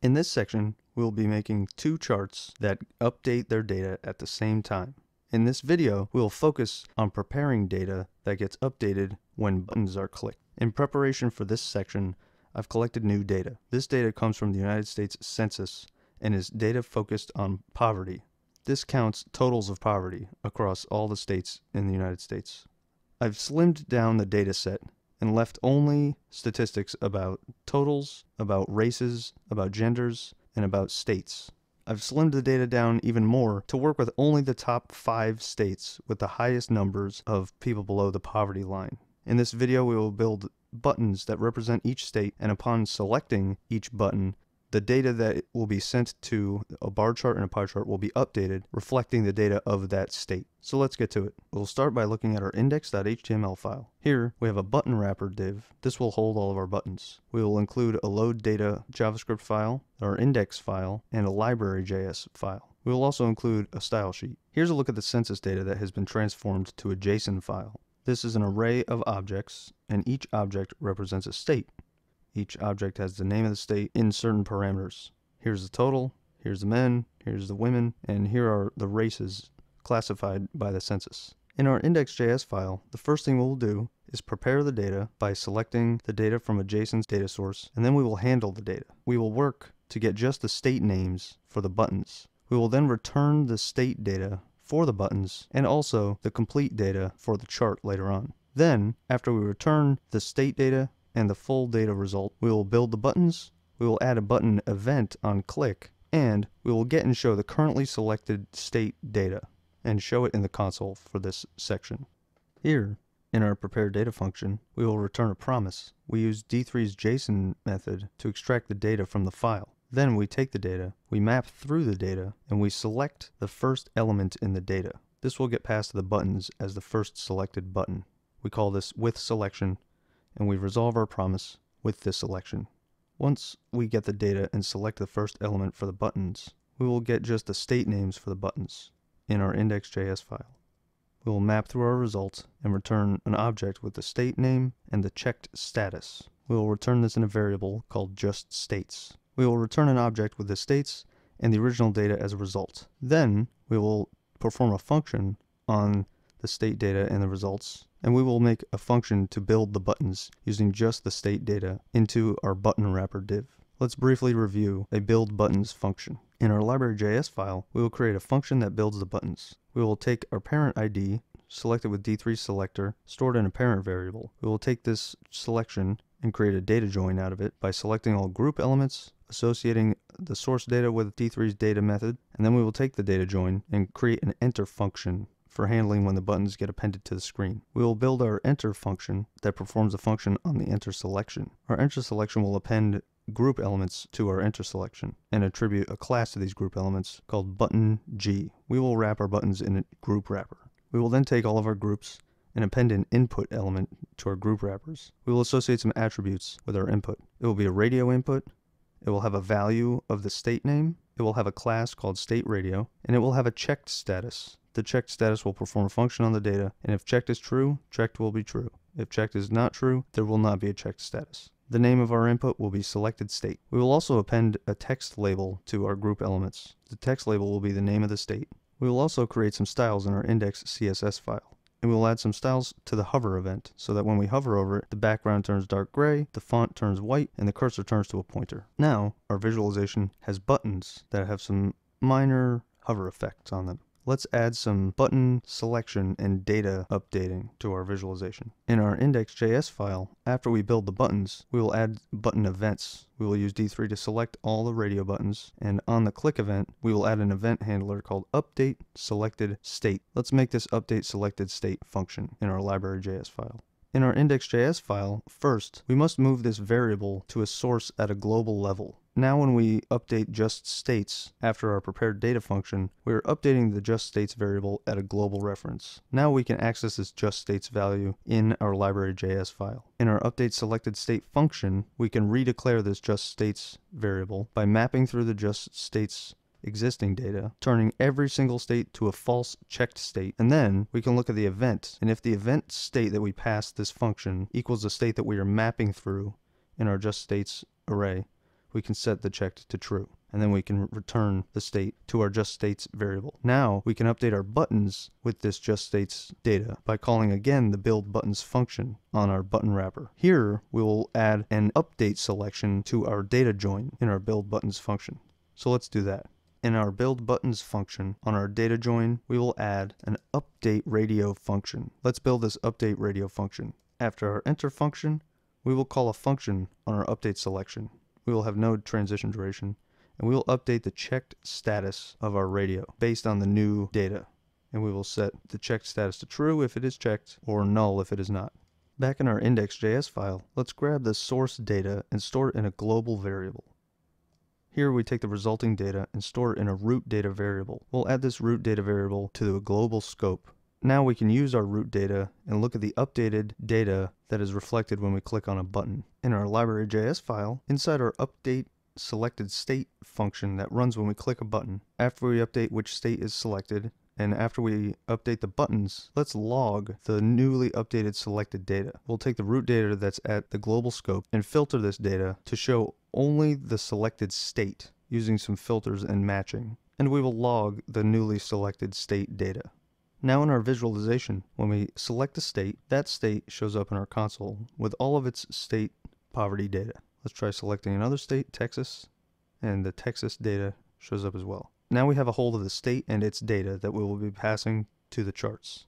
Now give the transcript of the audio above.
In this section, we'll be making two charts that update their data at the same time. In this video, we'll focus on preparing data that gets updated when buttons are clicked. In preparation for this section, I've collected new data. This data comes from the United States Census and is data focused on poverty. This counts totals of poverty across all the states in the United States. I've slimmed down the data set and left only statistics about totals, about races, about genders, and about states. I've slimmed the data down even more to work with only the top 5 states with the highest numbers of people below the poverty line. In this video, we will build buttons that represent each state, and upon selecting each button, the data that will be sent to a bar chart and a pie chart will be updated, reflecting the data of that state. So let's get to it. We'll start by looking at our index.html file. Here, we have a button wrapper div. This will hold all of our buttons. We will include a load data JavaScript file, our index file, and a library.js file. We will also include a style sheet. Here's a look at the census data that has been transformed to a JSON file. This is an array of objects, and each object represents a state. Each object has the name of the state in certain parameters. Here's the total, here's the men, here's the women, and here are the races classified by the census. In our index.js file, the first thing we'll do is prepare the data by selecting the data from a JSON data source, and then we will handle the data. We will work to get just the state names for the buttons. We will then return the state data for the buttons and also the complete data for the chart later on. Then, after we return the state data and the full data result, we will build the buttons, we will add a button event on click, and we will get and show the currently selected state data and show it in the console for this section. Here, in our prepare data function, we will return a promise. We use D3's JSON method to extract the data from the file. Then we take the data, we map through the data, and we select the first element in the data. This will get passed to the buttons as the first selected button. We call this with selection, and we resolve our promise with this selection. Once we get the data and select the first element for the buttons, we will get just the state names for the buttons in our index.js file. We will map through our results and return an object with the state name and the checked status. We will return this in a variable called just states. We will return an object with the states and the original data as a result. Then we will perform a function on the state data and the results, and we will make a function to build the buttons using just the state data into our button wrapper div. Let's briefly review a build buttons function. In our library.js file, we will create a function that builds the buttons. We will take our parent ID, selected with D3 selector, stored in a parent variable. We will take this selection and create a data join out of it by selecting all group elements, associating the source data with D3's data method, and then we will take the data join and create an enter function for handling when the buttons get appended to the screen. We will build our enter function that performs a function on the enter selection. Our enter selection will append group elements to our enter selection and attribute a class to these group elements called button G. We will wrap our buttons in a group wrapper. We will then take all of our groups and append an input element to our group wrappers. We will associate some attributes with our input. It will be a radio input, it will have a value of the state name, it will have a class called state radio, and it will have a checked status. The checked status will perform a function on the data, and if checked is true, checked will be true. If checked is not true, there will not be a checked status. The name of our input will be selected state. We will also append a text label to our group elements. The text label will be the name of the state. We will also create some styles in our index CSS file, and we will add some styles to the hover event so that when we hover over it, the background turns dark gray, the font turns white, and the cursor turns to a pointer. Now, our visualization has buttons that have some minor hover effects on them. Let's add some button selection and data updating to our visualization. In our index.js file, after we build the buttons, we will add button events. We will use D3 to select all the radio buttons, and on the click event, we will add an event handler called update selected state. Let's make this update selected state function in our library.js file. In our index.js file, first, we must move this variable to a source at a global level. Now when we update just states after our prepared data function, we are updating the just states variable at a global reference. Now we can access this just states value in our library.js file. In our update selected state function, we can redeclare this just states variable by mapping through the just states existing data, turning every single state to a false checked state, and then we can look at the event. And if the event state that we pass this function equals the state that we are mapping through in our just states array, we can set the checked to true. And then we can return the state to our just states variable. Now we can update our buttons with this just states data by calling again the build buttons function on our button wrapper. Here we will add an update selection to our data join in our build buttons function. So let's do that. In our build buttons function on our data join, we will add an update radio function. Let's build this update radio function. After our enter function, we will call a function on our update selection. We will have no transition duration. And we will update the checked status of our radio based on the new data. And we will set the checked status to true if it is checked or null if it is not. Back in our index.js file, let's grab the source data and store it in a global variable. Here we take the resulting data and store it in a root data variable. We'll add this root data variable to the global scope. Now we can use our root data and look at the updated data that is reflected when we click on a button. In our library.js file, inside our update selected state function that runs when we click a button. After we update which state is selected, and after we update the buttons, let's log the newly updated selected data. We'll take the root data that's at the global scope and filter this data to show only the selected state using some filters and matching. And we will log the newly selected state data. Now in our visualization, when we select a state, that state shows up in our console with all of its state poverty data. Let's try selecting another state, Texas, and the Texas data shows up as well. Now we have a hold of the state and its data that we will be passing to the charts.